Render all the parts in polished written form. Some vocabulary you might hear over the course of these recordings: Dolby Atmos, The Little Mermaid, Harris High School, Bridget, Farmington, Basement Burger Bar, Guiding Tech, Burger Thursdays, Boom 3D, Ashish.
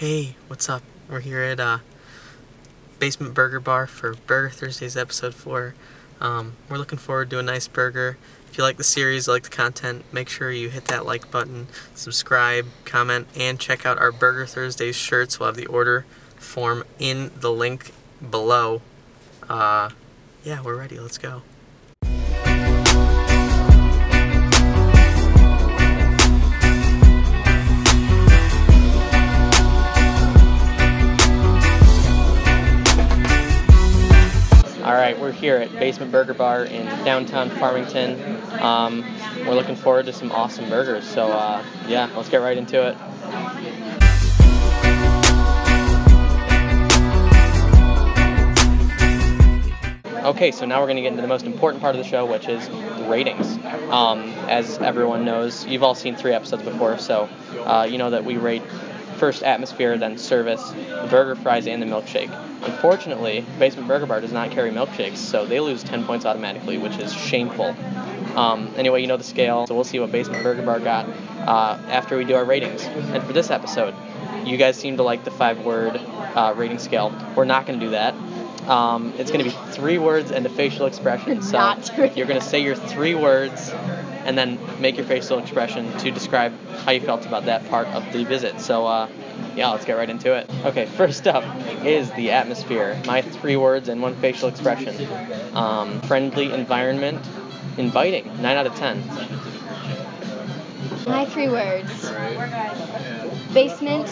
Hey, what's up? We're here at Basement Burger Bar for Burger Thursdays episode 4. We're looking forward to a nice burger. If you like the series, like the content, make sure you hit that like button, subscribe, comment, and check out our Burger Thursdays shirts. We'll have the order form in the link below. Yeah, we're ready. Let's go. Alright, we're here at Basement Burger Bar in downtown Farmington. We're looking forward to some awesome burgers, so yeah, let's get right into it. Okay, so now we're going to get into the most important part of the show, which is the ratings. As everyone knows, you've all seen 3 episodes before, so you know that we rate first atmosphere, then service, the burger, fries, and the milkshake. Unfortunately, Basement Burger Bar does not carry milkshakes, so they lose 10 points automatically, which is shameful. Anyway, you know the scale, so we'll see what Basement Burger Bar got after we do our ratings. And for this episode, you guys seem to like the 5-word rating scale. We're not going to do that. It's going to be 3 words and a facial expression, so you're going to say your 3 words and then make your facial expression to describe how you felt about that part of the visit. So, yeah, let's get right into it. Okay, first up is the atmosphere. My 3 words and 1 facial expression. Friendly environment, inviting, 9 out of 10. My 3 words. Basement,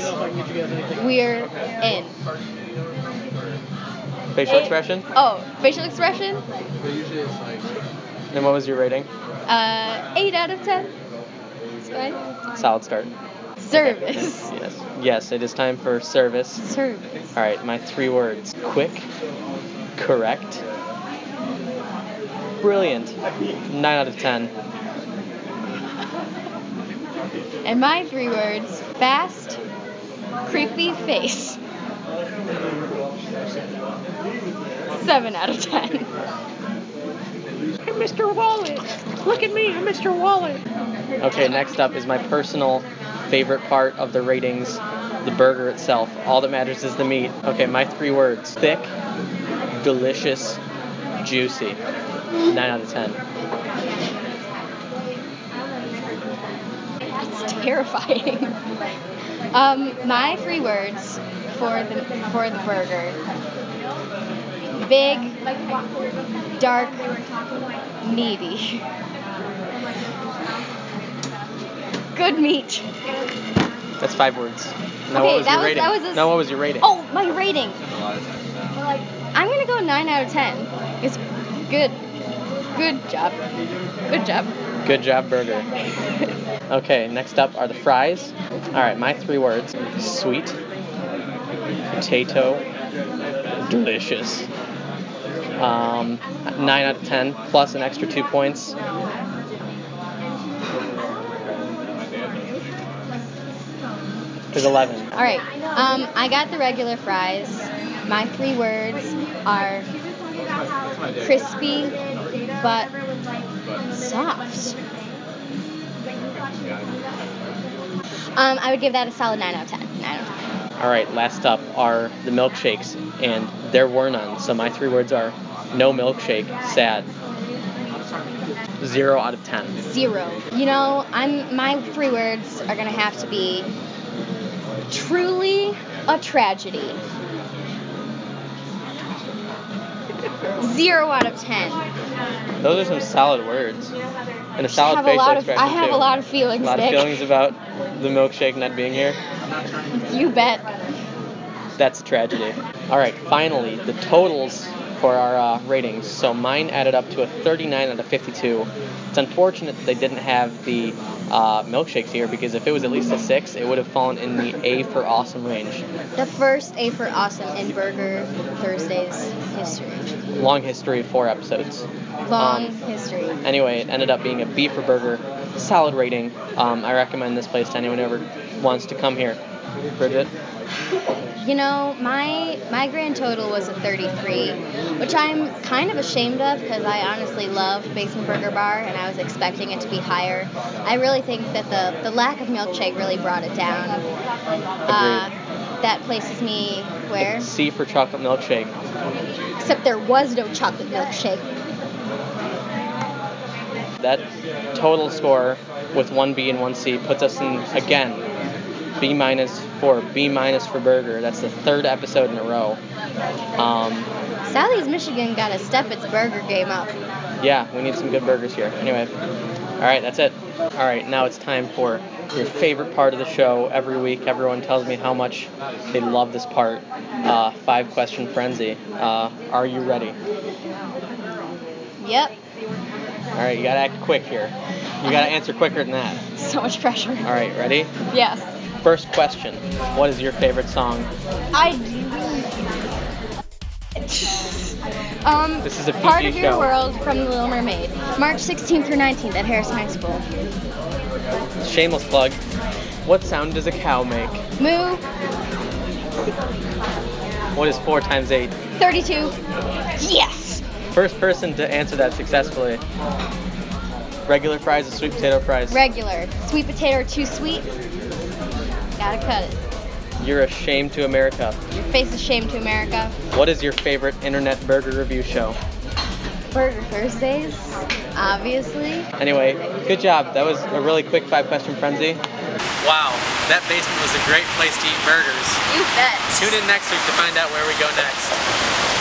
we're in. Facial expression? Oh, facial expression? And what was your rating? 8 out of 10. That's fine. Solid start. Service. Okay. Yes, it is time for service. Service. All right, my 3 words. Quick, correct, brilliant. 9 out of 10. And my 3 words. Fast, creepy face. 7 out of 10. I'm Mr. Wallet. Look at me, I'm Mr. Wallet. Okay, next up is my personal favorite part of the ratings, the burger itself. All that matters is the meat. Okay, my 3 words. Thick, delicious, juicy. 9 out of 10. That's terrifying. My 3 words for the burger. Big, dark, meaty. Good meat. That's 5 words. Now, okay, what was your rating? Oh, my rating. I'm going to go 9 out of 10. It's good. Good job. Good job. Good job, burger. Okay, next up are the fries. All right, my 3 words. Sweet, potato, delicious. 9 out of 10, plus an extra 2 points. There's 11. All right. I got the regular fries. My 3 words are crispy but soft. I would give that a solid 9 out of 10. 9 out of 10. All right. Last up are the milkshakes, and there were none. So my 3 words are no milkshake, sad. 0 out of 10. 0. You know, my 3 words are gonna have to be. Truly a tragedy. 0 out of 10. Those are some solid words. And a solid facial expression, too. I have a lot of feelings, Nick. A lot of feelings about the milkshake not being here. You bet. That's a tragedy. All right, finally, the totals for our ratings. So mine added up to a 39 out of 52. It's unfortunate that they didn't have the milkshakes here, because if it was at least a 6, it would have fallen in the A for awesome range. The first A for awesome in Burger Thursday's history. Long history of 4 episodes. Long history. Anyway, it ended up being a B for burger. Solid rating. I recommend this place to anyone who ever wants to come here. Bridget? You know, my grand total was a 33, which I'm kind of ashamed of because I honestly love Basement Burger Bar, and I was expecting it to be higher. I really think that the lack of milkshake really brought it down. That places me where? C for chocolate milkshake. Except there was no chocolate milkshake. That total score with 1B and 1C puts us in, again, B minus for Burger. That's the third episode in a row. Southeast Michigan got to step its burger game up. Yeah, we need some good burgers here. Anyway, all right, that's it. All right, now it's time for your favorite part of the show. Every week, everyone tells me how much they love this part. 5-question frenzy. Are you ready? Yep. All right, you got to act quick here. You got to answer quicker than that. So much pressure. All right, ready? Yes. First question, what is your favorite song? This is a PG Part of Your show. World from The Little Mermaid. March 16th through 19th at Harris High School. Shameless plug. What sound does a cow make? Moo. What is 4 times 8? 32. Yes! First person to answer that successfully. Regular fries or sweet potato fries? Regular. Sweet potato or too sweet? Gotta cut it. You're a shame to America. Your face is shame to America. What is your favorite internet burger review show? Burger Thursdays, obviously. Anyway, good job. That was a really quick 5-question frenzy. Wow, that basement was a great place to eat burgers. You bet. Tune in next week to find out where we go next.